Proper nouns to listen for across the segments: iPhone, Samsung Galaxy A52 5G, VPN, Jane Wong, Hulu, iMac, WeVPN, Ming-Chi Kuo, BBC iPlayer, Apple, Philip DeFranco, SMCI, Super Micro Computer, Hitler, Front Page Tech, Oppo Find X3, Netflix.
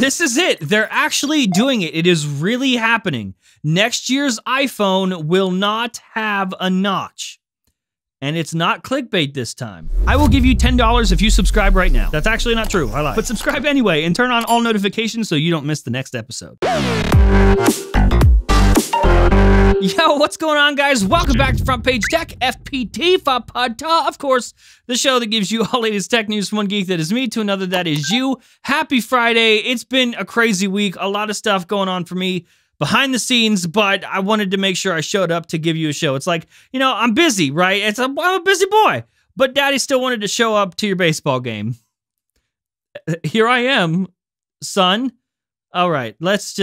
This is it. They're actually doing it. It is really happening. Next year's iPhone will not have a notch. And it's not clickbait this time. I will give you $10 if you subscribe right now. That's actually not true, I lied. But subscribe anyway and turn on all notifications so you don't miss the next episode. Yo, what's going on, guys? Welcome back to Front Page Tech, FPT, FAPATA, of course, the show that gives you all latest tech news from one geek that is me to another that is you. Happy Friday. It's been a crazy week. A lot of stuff going on for me behind the scenes, but I wanted to make sure I showed up to give you a show. It's like, you know, I'm busy, right? I'm a busy boy, but daddy still wanted to show up to your baseball game. Here I am, son. All right, let's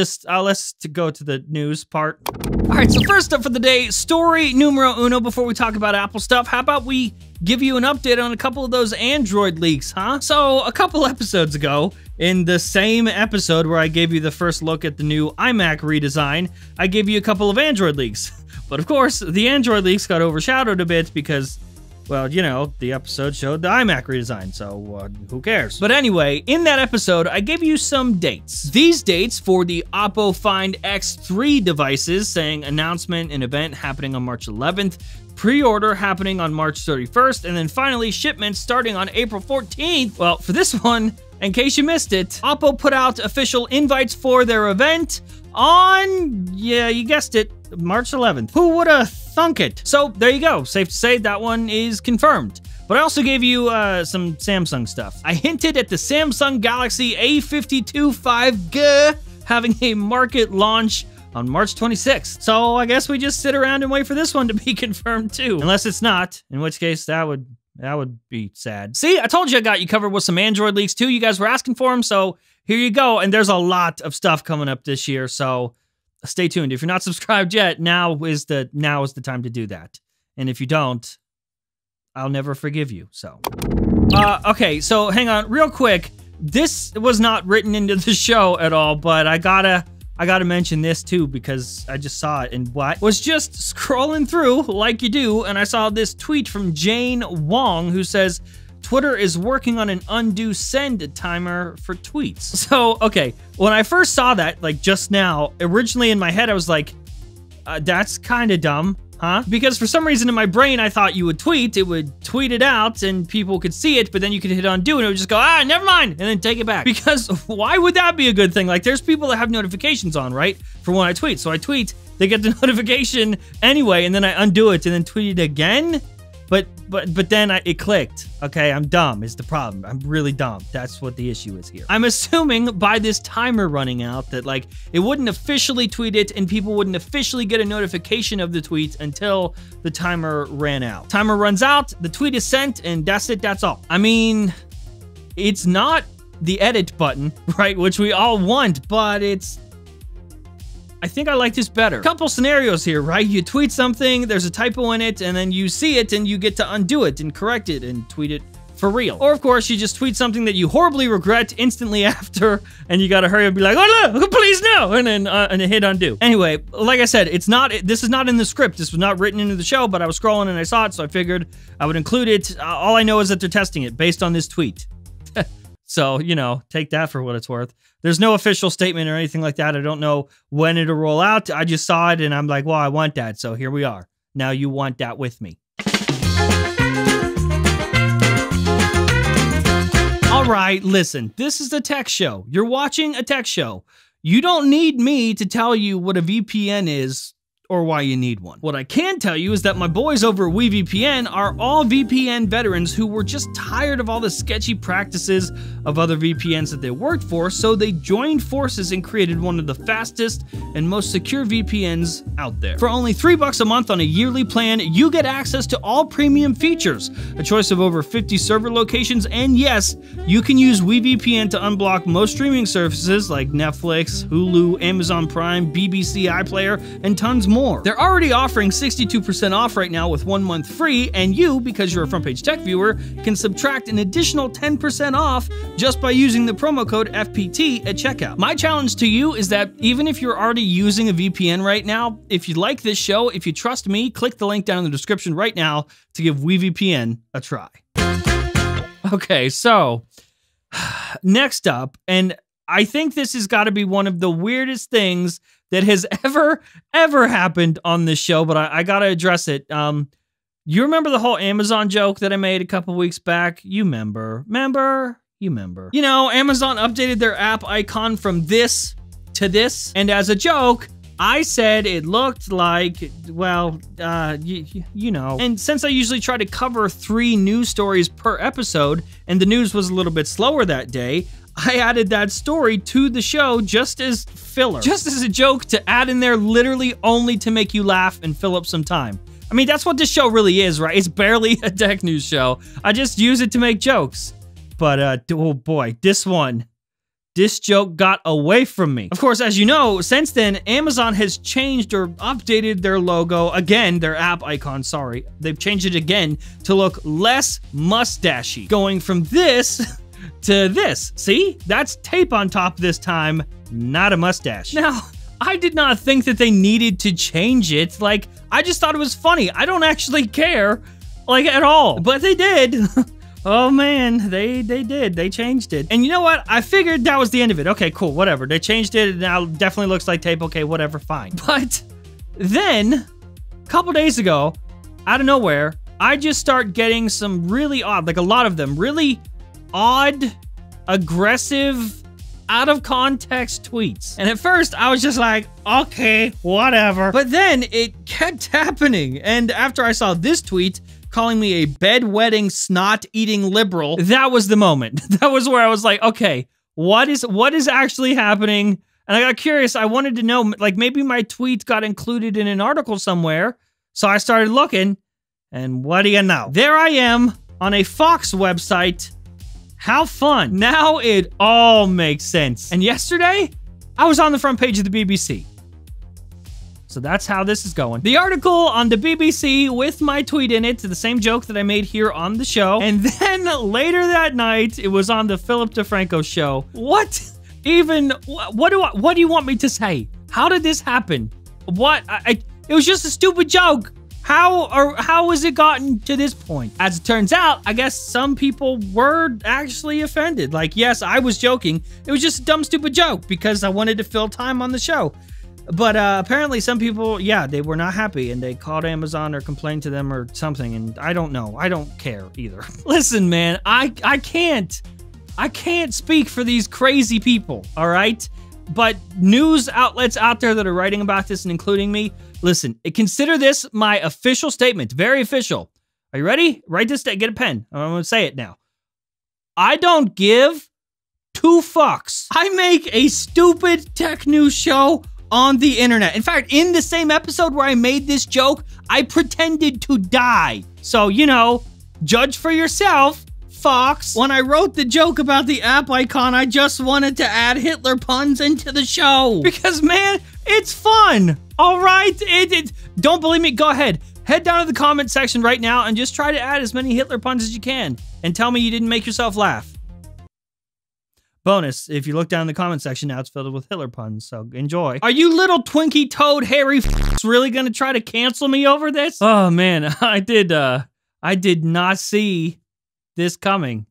go to the news part. All right, so first up for the day, story numero uno, before we talk about Apple stuff, how about we give you an update on a couple of those Android leaks, huh? So a couple episodes ago, in the same episode where I gave you the first look at the new iMac redesign, I gave you a couple of Android leaks. But of course, the Android leaks got overshadowed a bit because, well, you know, the episode showed the iMac redesign, so who cares? But anyway, in that episode, I gave you some dates. These dates for the Oppo Find X3 devices, saying announcement and event happening on March 11th, pre-order happening on March 31st, and then finally shipments starting on April 14th. Well, for this one, in case you missed it, Oppo put out official invites for their event on, yeah, you guessed it, March 11th. Who woulda thunk it? So there you go, safe to say that one is confirmed. But I also gave you some Samsung stuff. I hinted at the Samsung Galaxy A52 5G having a market launch on March 26th. So I guess we just sit around and wait for this one to be confirmed too. Unless it's not, in which case that would be sad. See, I told you I got you covered with some Android leaks too. You guys were asking for them, so here you go. And there's a lot of stuff coming up this year, so stay tuned. If you're not subscribed yet, now is the time to do that. And if you don't, I'll never forgive you, so. Okay, so hang on real quick. This was not written into the show at all, but I gotta mention this too, because I just saw it and I was just scrolling through like you do, and I saw this tweet from Jane Wong who says, Twitter is working on an undo send timer for tweets. So, okay, when I first saw that, like just now, originally in my head, I was like, that's kind of dumb, huh? Because for some reason in my brain, I thought you would tweet, it would tweet it out and people could see it, but then you could hit undo and it would just go, ah, never mind, and then take it back. Because why would that be a good thing? Like there's people that have notifications on, right? For when I tweet, so I tweet, they get the notification anyway, and then I undo it and then tweet it again. But then it clicked. Okay, I'm dumb is the problem. I'm really dumb. That's what the issue is here. I'm assuming by this timer running out that like it wouldn't officially tweet it and people wouldn't officially get a notification of the tweet until the timer ran out. Timer runs out, the tweet is sent, and that's it, that's all. I mean, it's not the edit button, right? Which we all want, but it's, I think I like this better. Couple scenarios here, right? You tweet something, there's a typo in it, and then you see it and you get to undo it and correct it and tweet it for real. Or of course, you just tweet something that you horribly regret instantly after, and you gotta hurry up and be like, oh no, please no, and then hit undo. Anyway, like I said, this is not in the script. This was not written into the show, but I was scrolling and I saw it, so I figured I would include it. All I know is that they're testing it based on this tweet. So, you know, take that for what it's worth. There's no official statement or anything like that. I don't know when it'll roll out. I just saw it and I'm like, well, I want that. So here we are. Now you want that with me. All right, listen, this is the tech show. You're watching a tech show. You don't need me to tell you what a VPN is or why you need one. What I can tell you is that my boys over at WeVPN are all VPN veterans who were just tired of all the sketchy practices of other VPNs that they worked for, so they joined forces and created one of the fastest and most secure VPNs out there. For only $3 a month on a yearly plan, you get access to all premium features, a choice of over 50 server locations, and yes, you can use WeVPN to unblock most streaming services like Netflix, Hulu, Amazon Prime, BBC iPlayer, and tons more. They're already offering 62% off right now with 1 month free, and you, because you're a Front Page Tech viewer, can subtract an additional 10% off just by using the promo code FPT at checkout. My challenge to you is that even if you're already using a VPN right now, if you like this show, if you trust me, click the link down in the description right now to give WeVPN a try. Okay, so next up, and I think this has got to be one of the weirdest things that has ever happened on this show, but I got to address it. You remember the whole Amazon joke that I made a couple weeks back? You remember. You know, Amazon updated their app icon from this to this, and as a joke, I said it looked like, well, you know. And since I usually try to cover 3 news stories per episode, and the news was a little bit slower that day, I added that story to the show just as filler. Just as a joke to add in there literally only to make you laugh and fill up some time. I mean, that's what this show really is, right? It's barely a tech news show. I just use it to make jokes. But, oh boy, this joke got away from me. Of course, as you know, since then, Amazon has changed or updated their logo again, their app icon, sorry. They've changed it again to look less mustachy, going from this to this. See? That's tape on top this time, not a mustache. Now, I did not think that they needed to change it. Like, I just thought it was funny. I don't actually care, like, at all. But they did. Oh man, they did. They changed it. And you know what? I figured that was the end of it. Okay, cool, whatever. They changed it and now it definitely looks like tape. Okay, whatever, fine. But then, a couple days ago, out of nowhere, I just start getting some really odd, like a lot of them, really odd, aggressive, out of context tweets. And at first I was just like, okay, whatever. But then it kept happening. And after I saw this tweet, calling me a bedwetting, snot-eating liberal, that was the moment. That was where I was like, okay, what is actually happening? And I got curious. I wanted to know, like, maybe my tweet got included in an article somewhere. So I started looking, and what do you know? There I am on a Fox website. How fun. Now it all makes sense. And yesterday, I was on the front page of the BBC. So that's how this is going. The article on the BBC with my tweet in it, to the same joke that I made here on the show. And then later that night, it was on the Philip DeFranco show. What even, what do you want me to say? How did this happen? What, it was just a stupid joke. How has it gotten to this point? As it turns out, I guess some people were actually offended. Like, yes, I was joking. It was just a dumb, stupid joke because I wanted to fill time on the show. But apparently some people, yeah, they were not happy and they called Amazon or complained to them or something. And I don't know. I don't care either. Listen, man, I can't speak for these crazy people, all right? But news outlets out there that are writing about this and including me, listen, consider this my official statement. Very official. Are you ready? Write this down. Get a pen. I'm going to say it now. I don't give two fucks. I make a stupid tech news show on the internet. In fact, in the same episode where I made this joke, I pretended to die. So, you know, judge for yourself, Fox. When I wrote the joke about the app icon, I just wanted to add Hitler puns into the show. Because, man, it's fun. All right? Don't believe me? Go ahead. Head down to the comment section right now and just try to add as many Hitler puns as you can. And tell me you didn't make yourself laugh. Bonus, if you look down in the comment section, now it's filled with Hitler puns, so enjoy. Are you little Twinkie Toad hairy f***s really gonna try to cancel me over this? Oh man, I did not see this coming.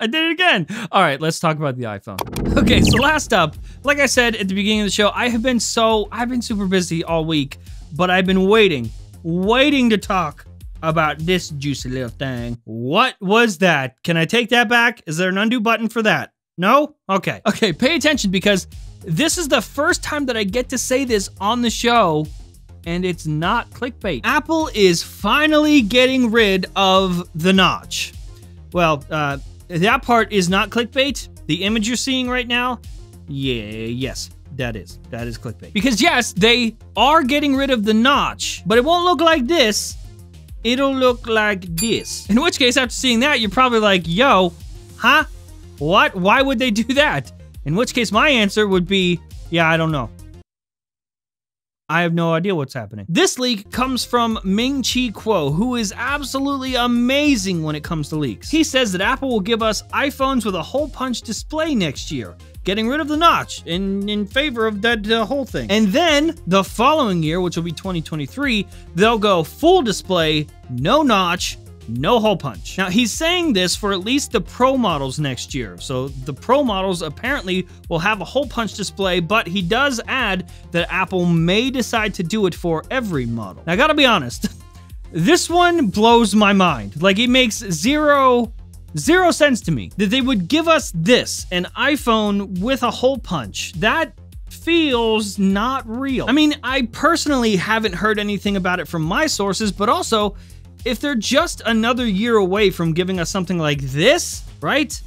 I did it again. All right, let's talk about the iPhone. Okay, so last up, like I said at the beginning of the show, I've been super busy all week, but I've been waiting to talk about this juicy little thing. What was that? Can I take that back? Is there an undo button for that? No? Okay. Okay, pay attention because this is the first time that I get to say this on the show and it's not clickbait. Apple is finally getting rid of the notch. Well, that part is not clickbait. The image you're seeing right now, yes. That is clickbait. Because yes, they are getting rid of the notch, but it won't look like this. It'll look like this. In which case, after seeing that, you're probably like, yo, huh? What? Why would they do that? In which case, my answer would be, yeah, I don't know. I have no idea what's happening. This leak comes from Ming-Chi Kuo, who is absolutely amazing when it comes to leaks. He says that Apple will give us iPhones with a hole-punch display next year, getting rid of the notch in favor of that whole thing. And then the following year, which will be 2023, they'll go full display, no notch, no hole punch. Now, he's saying this for at least the Pro models next year, so the Pro models apparently will have a hole punch display, but he does add that Apple may decide to do it for every model. Now, I gotta be honest, this one blows my mind. Like, it makes zero sense to me that they would give us this, an iPhone with a hole punch. That feels not real. I mean, I personally haven't heard anything about it from my sources, but also, if they're just another year away from giving us something like this, right?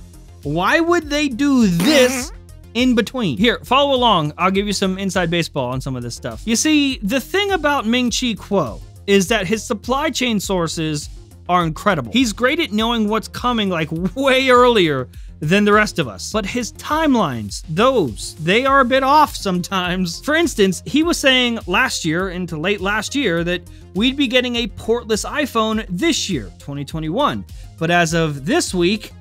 Why would they do this in between? Here, follow along. I'll give you some inside baseball on some of this stuff. You see, the thing about Ming-Chi Kuo is that his supply chain sources are incredible. He's great at knowing what's coming like way earlier than the rest of us. But his timelines, they are a bit off sometimes. For instance, he was saying last year, into late last year, that we'd be getting a portless iPhone this year, 2021. But as of this week,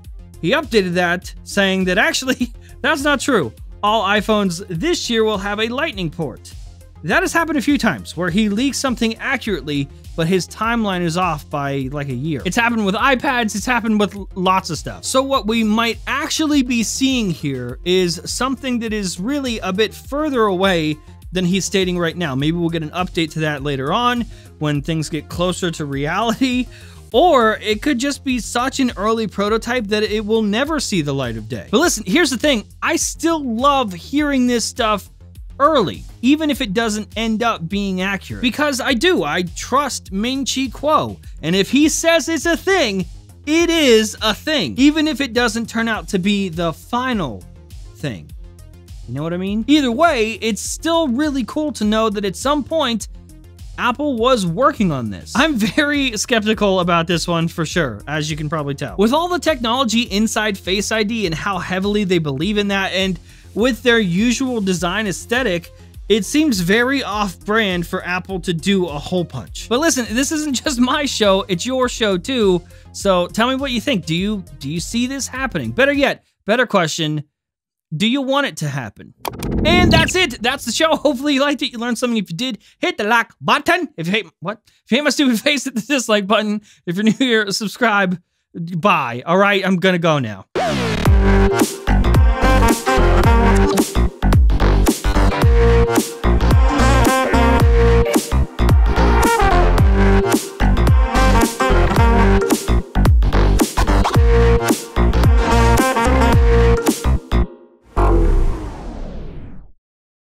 he updated that, saying that actually, that's not true. All iPhones this year will have a Lightning port. That has happened a few times, where he leaks something accurately, but his timeline is off by like a year. It's happened with iPads, it's happened with lots of stuff. So what we might actually be seeing here is something that is really a bit further away than he's stating right now. Maybe we'll get an update to that later on when things get closer to reality, or it could just be such an early prototype that it will never see the light of day. But listen, here's the thing. I still love hearing this stuff early, even if it doesn't end up being accurate. Because I trust Ming-Chi Kuo. And if he says it's a thing, it is a thing. Even if it doesn't turn out to be the final thing. You know what I mean? Either way, it's still really cool to know that at some point, Apple was working on this. I'm very skeptical about this one for sure, as you can probably tell. With all the technology inside Face ID and how heavily they believe in that, and with their usual design aesthetic, it seems very off-brand for Apple to do a hole punch. But listen, this isn't just my show, it's your show too, so tell me what you think. Do you see this happening? Better yet, better question, do you want it to happen? And that's it, that's the show. Hopefully you liked it, you learned something. If you did, hit the like button. If you hate my stupid face, hit the dislike button. If you're new here, subscribe. Bye. All right, I'm gonna go now.